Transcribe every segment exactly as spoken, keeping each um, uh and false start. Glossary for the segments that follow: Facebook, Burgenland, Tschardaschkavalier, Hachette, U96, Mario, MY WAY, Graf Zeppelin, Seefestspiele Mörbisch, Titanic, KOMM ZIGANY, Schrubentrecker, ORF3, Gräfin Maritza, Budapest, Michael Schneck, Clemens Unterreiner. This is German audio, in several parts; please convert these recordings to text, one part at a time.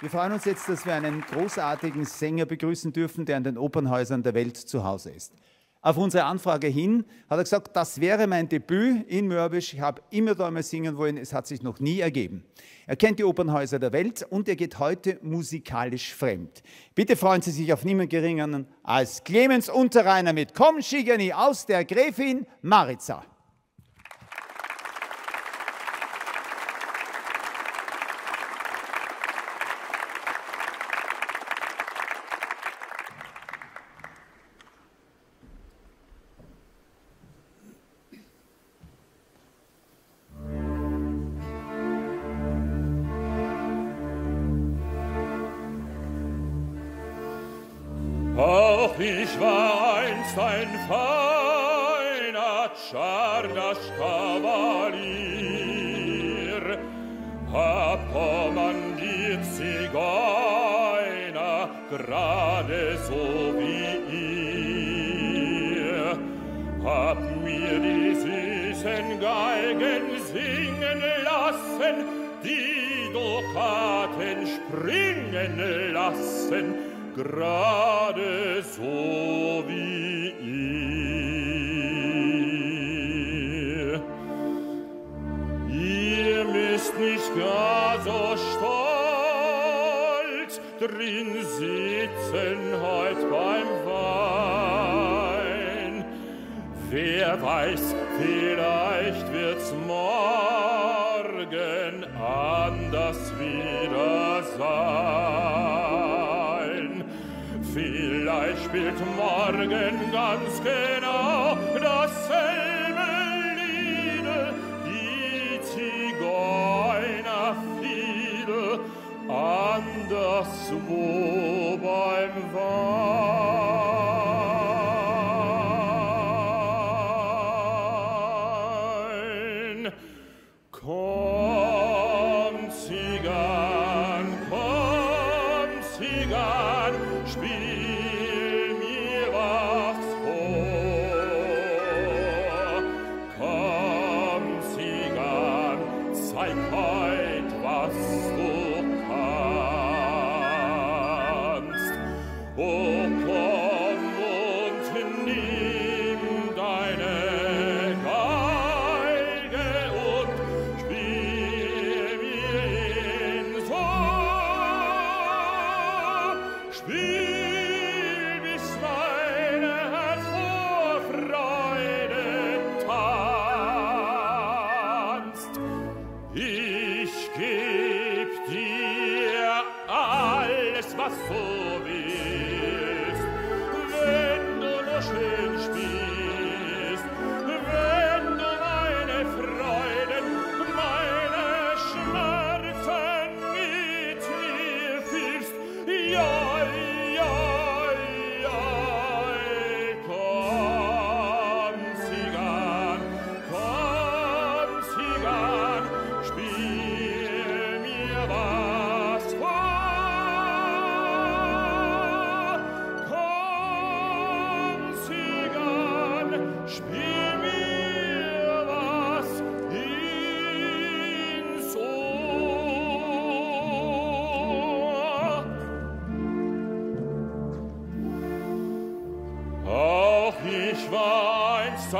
Wir freuen uns jetzt, dass wir einen großartigen Sänger begrüßen dürfen, der in den Opernhäusern der Welt zu Hause ist. Auf unsere Anfrage hin hat er gesagt, das wäre mein Debüt in Mörbisch. Ich habe immer da mal singen wollen, es hat sich noch nie ergeben. Er kennt die Opernhäuser der Welt und er geht heute musikalisch fremd. Bitte freuen Sie sich auf niemand Geringeren als Clemens Unterreiner mit KOMM ZIGANY aus der Gräfin Maritza. Ich war einst ein feiner Tschardaschkavalier, hab kommandiert Zigeuner, gerade so wie ihr. Hab mir die süßen Geigen singen lassen, die Dukaten springen lassen, gerade so wie ihr. Ihr müsst nicht gar so stolz drin sitzen heut beim Wein. Wer weiß, vielleicht wird's morgen anders wieder sein. Vielleicht spielt morgen ganz genau dasselbe Lied, die Zigeunerfiedel, anderswo beim Wein. Komm, Zigan, komm, Zigan, spiel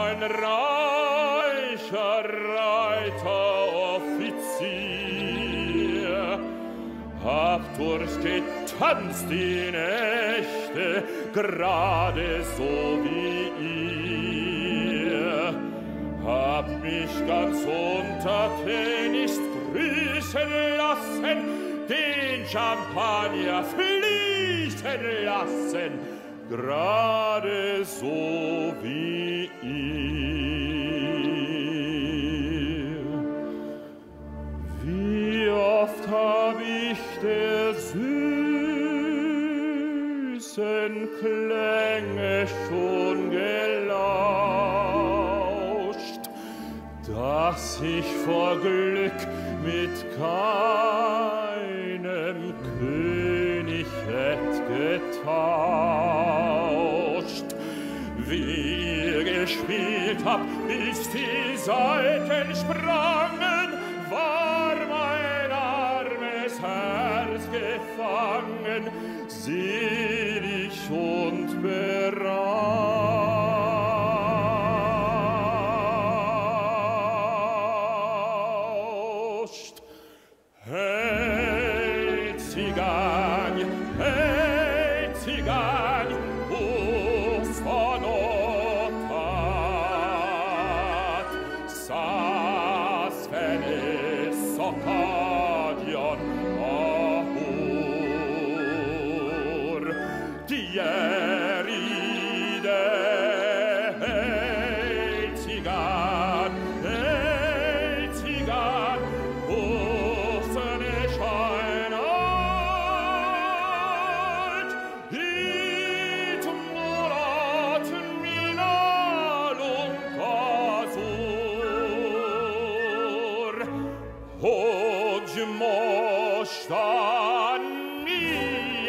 ein reicher Reiteroffizier, hab durchgetanzt die Nächte, gerade so wie ihr. Hab mich ganz untertänist grüßen lassen, den Champagner fließen lassen, gerade so wie ihr. Wie oft hab ich der süßen Klänge schon gelauscht, dass ich vor Glück mit keinem König hätt getauscht. Wie ihr gespielt habt, bis die Saiten sprangen, war mein armes Herz gefallen. gefangen, selig und berauscht. Hey, Zigany, hey, Zigany, hoch von Oppad, saß Fennis Oppadion ahur, die Eride, hey, Zigany, hey, Zigany, hoch von Escheinheit, hit moraten minalungasur, hodjmo Stani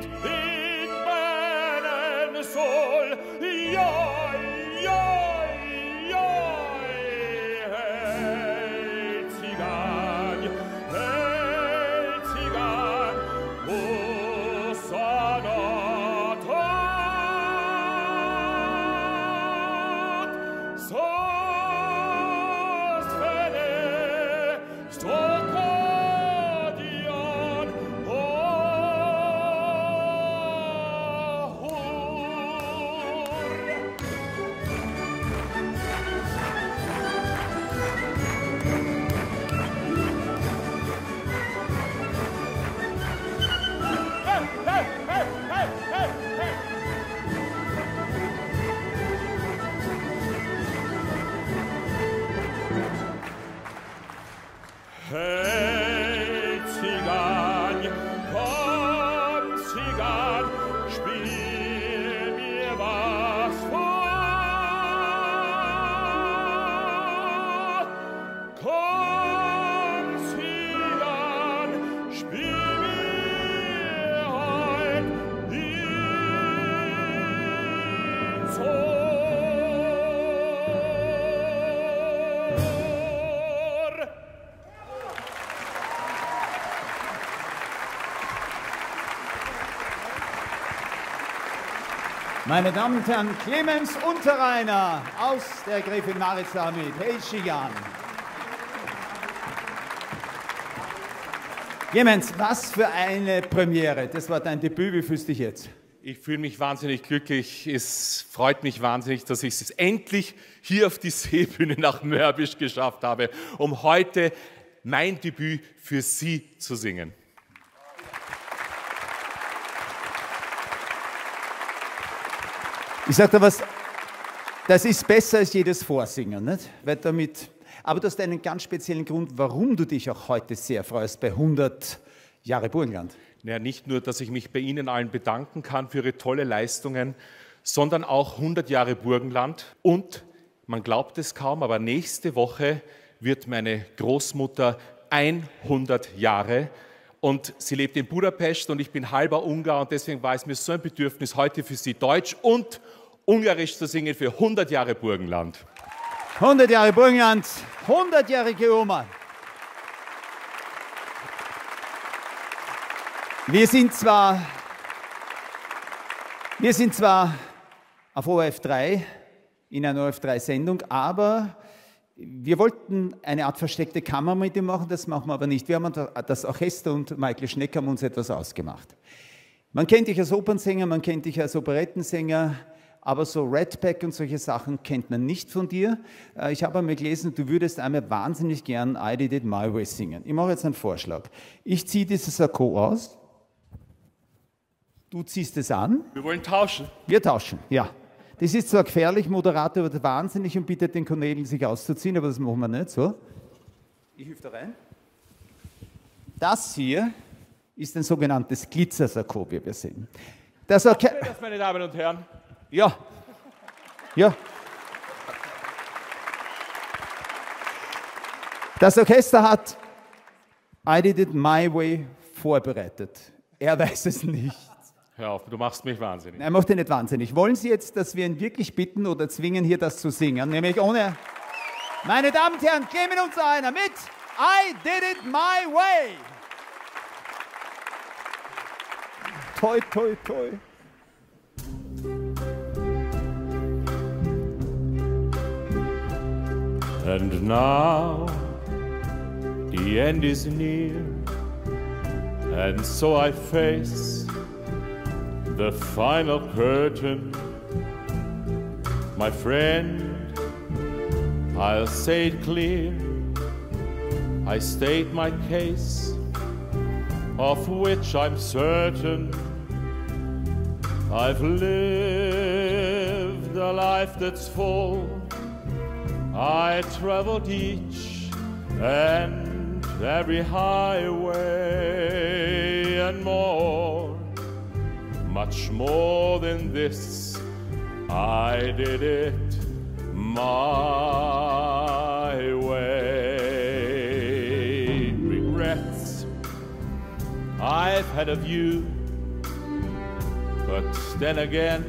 in menen sol, jaj, jaj, jaj, hej, Zigany, hej, Zigany, usana. Hey, Zigany, komm, Zigany, spiel mir was vor. Komm, Zigany, spiel mir heut ins Ohr. Meine Damen und Herren, Clemens Unterreiner aus der Gräfin Maritza mit Hey Zigany. Clemens, was für eine Premiere. Das war dein Debüt, wie fühlst du dich jetzt? Ich fühle mich wahnsinnig glücklich. Es freut mich wahnsinnig, dass ich es endlich hier auf die Seebühne nach Mörbisch geschafft habe, um heute mein Debüt für Sie zu singen. Ich sage dir was, das ist besser als jedes Vorsingen, nicht? Weil damit, aber du hast einen ganz speziellen Grund, warum du dich auch heute sehr freust bei hundert Jahre Burgenland. Ja, nicht nur, dass ich mich bei Ihnen allen bedanken kann für Ihre tolle Leistungen, sondern auch hundert Jahre Burgenland. Und man glaubt es kaum, aber nächste Woche wird meine Großmutter hundert Jahre. Und sie lebt in Budapest und ich bin halber Ungar und deswegen war es mir so ein Bedürfnis, heute für Sie Deutsch und Ungarisch zu singen für hundert Jahre Burgenland. hundert Jahre Burgenland, hundertjährige Oma. Wir sind zwar, wir sind zwar auf O R F drei, in einer O R F drei Sendung, aber wir wollten eine Art versteckte Kammer mit ihm machen, das machen wir aber nicht. Wir haben das Orchester und Michael Schneck haben uns etwas ausgemacht. Man kennt dich als Opernsänger, man kennt dich als Operettensänger, aber so Redback und solche Sachen kennt man nicht von dir. Ich habe einmal gelesen, du würdest einmal wahnsinnig gern I Did It My Way singen. Ich mache jetzt einen Vorschlag. Ich ziehe dieses Sakko aus, du ziehst es an. Wir wollen tauschen. Wir tauschen, ja. Das ist zwar gefährlich, Moderator wird wahnsinnig und bittet den Kollegen, sich auszuziehen, aber das machen wir nicht so. Ich hüpfe da rein. Das hier ist ein sogenanntes Glitzersakko, wie wir sehen. Das, okay. Das, meine Damen und Herren. Ja. Ja. Das Orchester hat I Did It My Way vorbereitet. Er weiß es nicht. Hör auf, du machst mich wahnsinnig. Nein, mach dich nicht wahnsinnig. Wollen Sie jetzt, dass wir ihn wirklich bitten oder zwingen, hier das zu singen? Nämlich ohne... Meine Damen und Herren, Clemens Unterreiner mit I Did It My Way. Toi, toi, toi. And now the end is near, and so I face the final curtain. My friend, I'll say it clear, I state my case, of which I'm certain. I've lived a life that's full, I traveled each and every highway and more, much more than this, I did it my way. Regrets I've had of you, but then again,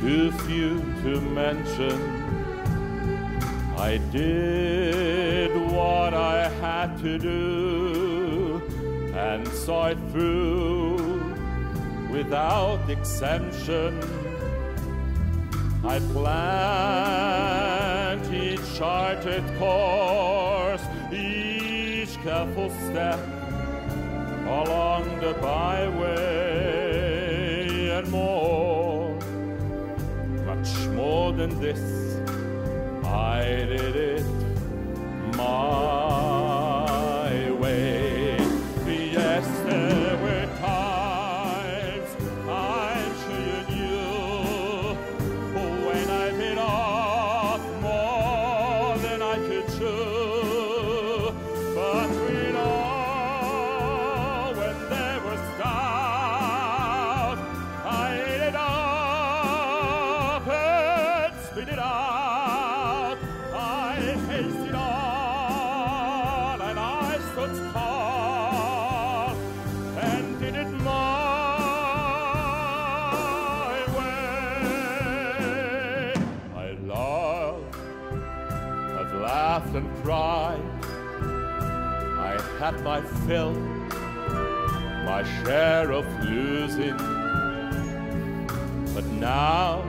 too few to mention. I did what I had to do and saw it through without exemption. I planned each charted course, each careful step along the byway and more, much more than this. I did it my way. Yes, there were times I'm sure you knew when I bit off more than I could chew. But we know when there was doubt, I ate it up and spit it out. I had my fill, my share of losing, but now,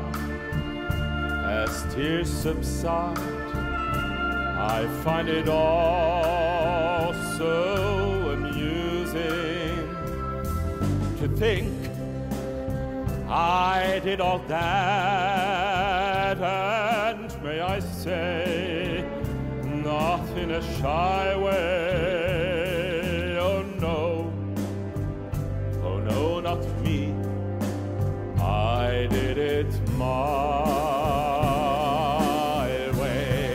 as tears subside, I find it all so amusing to think I did all that, and may I say, not in a shy way, oh no, oh no, not me, I did it my way.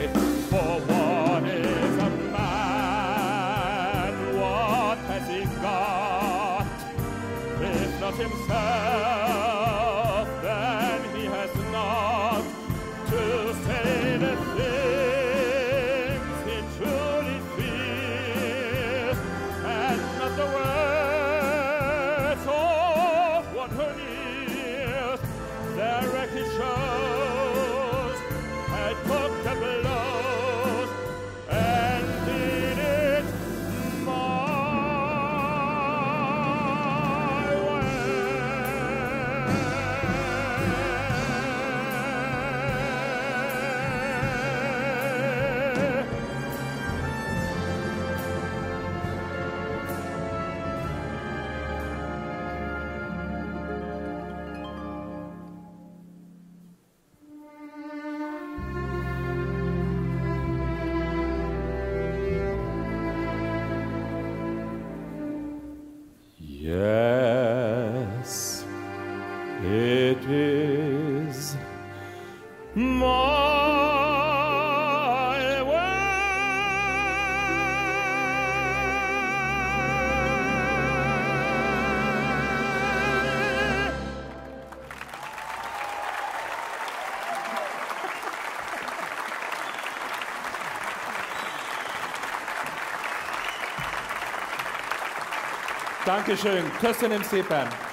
Yes, it is my way. Dankeschön. Köszönöm szépen.